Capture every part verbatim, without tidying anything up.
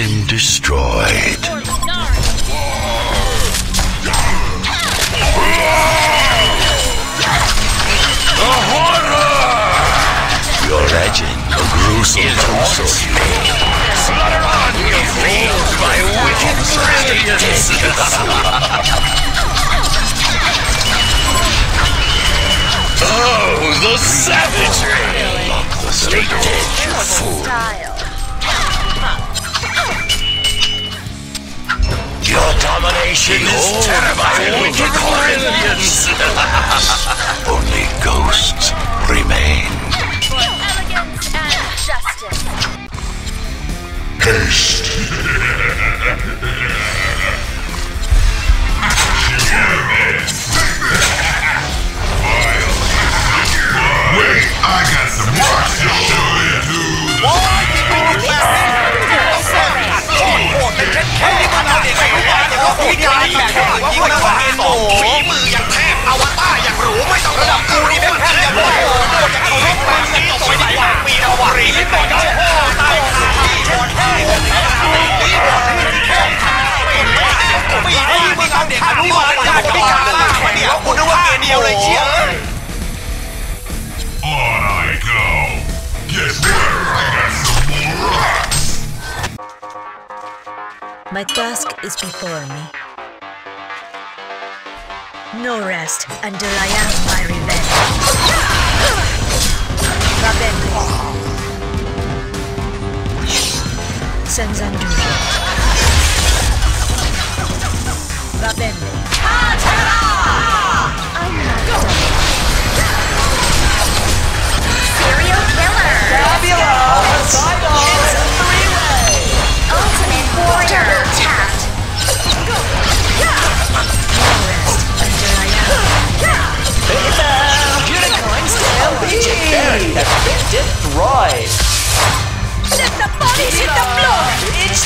been destroyed. The horror! Your legend, a gruesome sorcery. Slaughter on, you fools, my wicked friends! Oh, the savagery! Stay dead, you fool! Your domination is terrifying, my wicked friends! Only ghosts remain. For elegance and justice. Haste! Wait, I got some more to show you! Why do you My task is before me. No rest until I am my revenge. Ravenry. Senzanduri. Ravenry. I'm not done. Serial killer. Fabula. It's a three-way. Ultimate warrior. Destroyed! Let the bodies hit the floor! It's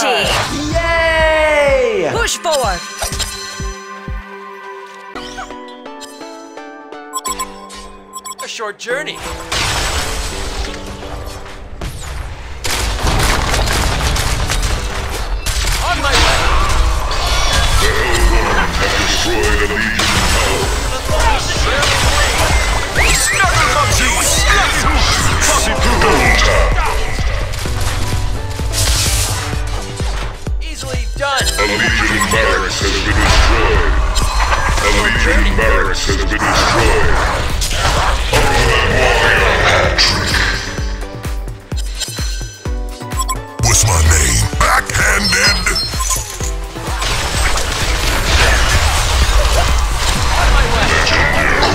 the Yay! Push forward! A short journey. On my way! Destroy the Legion Tower! Easily done. A Legion barracks has been destroyed. A Legion barracks has been destroyed. A blood warrior hat trick. What's my name? Backhanded.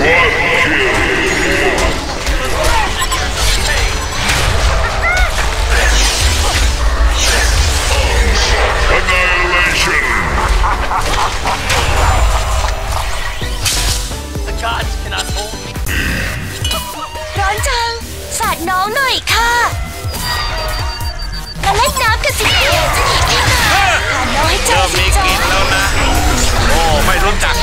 Legendary quad kill. The gods cannot hold me. Ron Jung, sat nong noi ka. Let's let nam ka sit here. Don't make it no na. Oh, I don't know.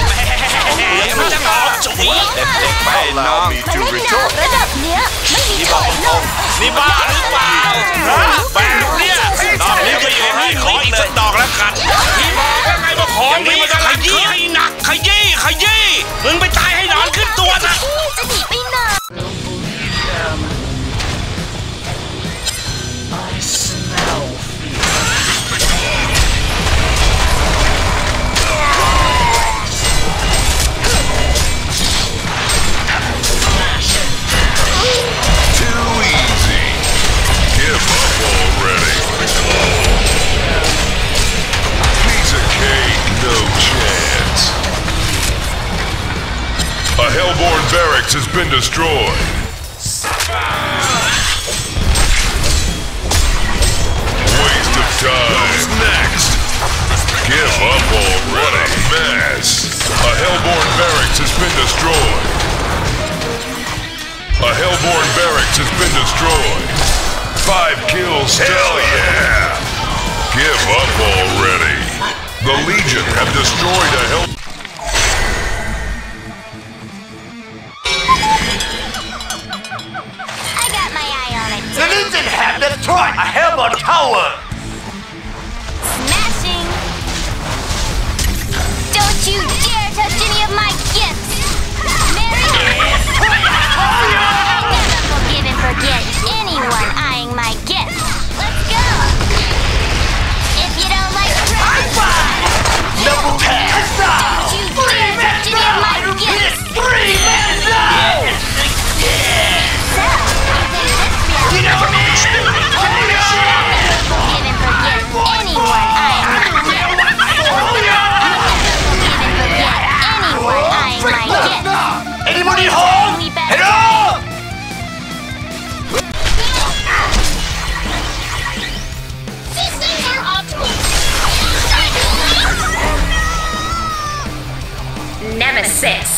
Allow me to rejoice. This is bad. This is bad. ขยี้ขยี้มึงไปตายให้นอนขึ้นตัวนะ I smell fear. Too easy. Give up already. Piece of cake, no chance. A Hellborn barracks has been destroyed. Waste of time. Who's next? Give up already. What a mess. A Hellborn barracks has been destroyed. A Hellborn barracks has been destroyed. Five kills. Hell yeah! Give up already. The Legion have destroyed a Hellborn. A Hellborn your tower! Smashing! Don't you dare touch any of my gifts! Merry Christmas! I never forgive and forget anyone eyeing my gifts! Let's go! If you don't like Christmas... High five! Double tap! Don't you dare touch any of my gifts! Three minutes out! So, you know what I mean? Anybody home? Hello? Nemesis.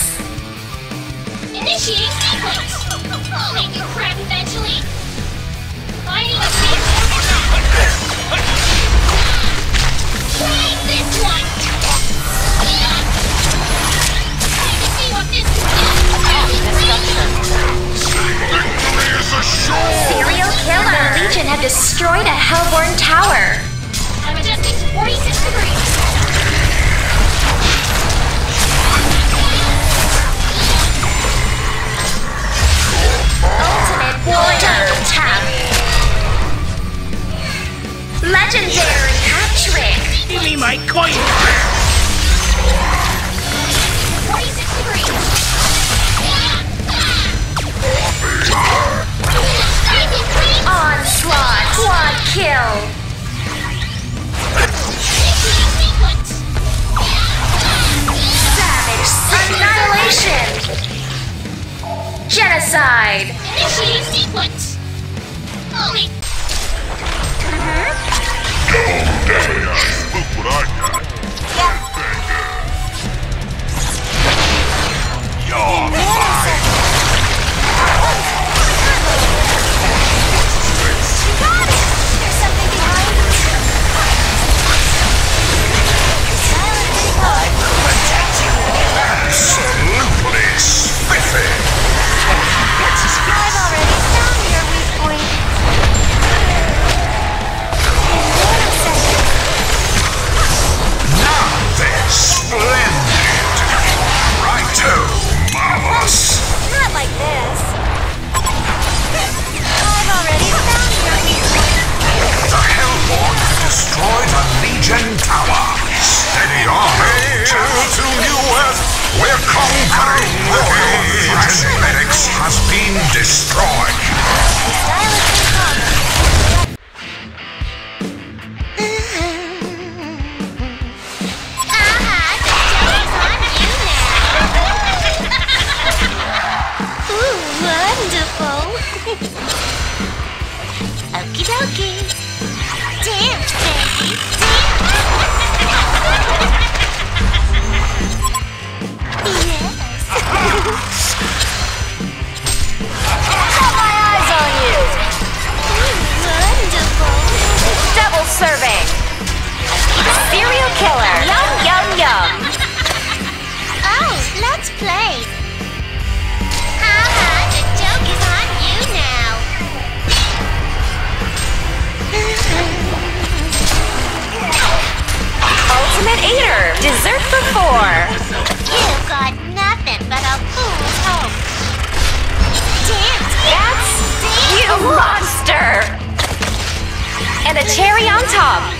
Initiating sequence. I'll make your crap eventually. Finding a sequence. Try this one. Serial killer! The Legion have destroyed a Hellborn tower! I'm adjusting to forty-six degrees! Ultimate Warder attack! Legendary hat trick! Give me my coin! forty-six degrees! Onslaught! Quad kill! Savage annihilation! Genocide! Initiating sequence! Only! Mm-hmm. Double damage! Look what I got! Yeah. You're mine! Absolutely spiffy! I've already found your weak point. Now they're splendid! Righto, marvelous! Not like this. I've already found your weak point. The Hellborn have destroyed a Legion tower. Steady on to New Earth. We're conquering the age! Transmedics has been destroyed! Ah, ooh, wonderful! Okie dokie! Dance, baby! Dance! Got my eyes on you! Wonderful! Double serving! Serial killer! Yum, yum, yum! Oh, let's play! Haha, the joke is on you now! Ultimate Eater! Dessert for four! You got nothing but a fool's hope. Dance! That's you, monster! And a cherry on top!